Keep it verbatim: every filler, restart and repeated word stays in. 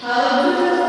Hallelujah.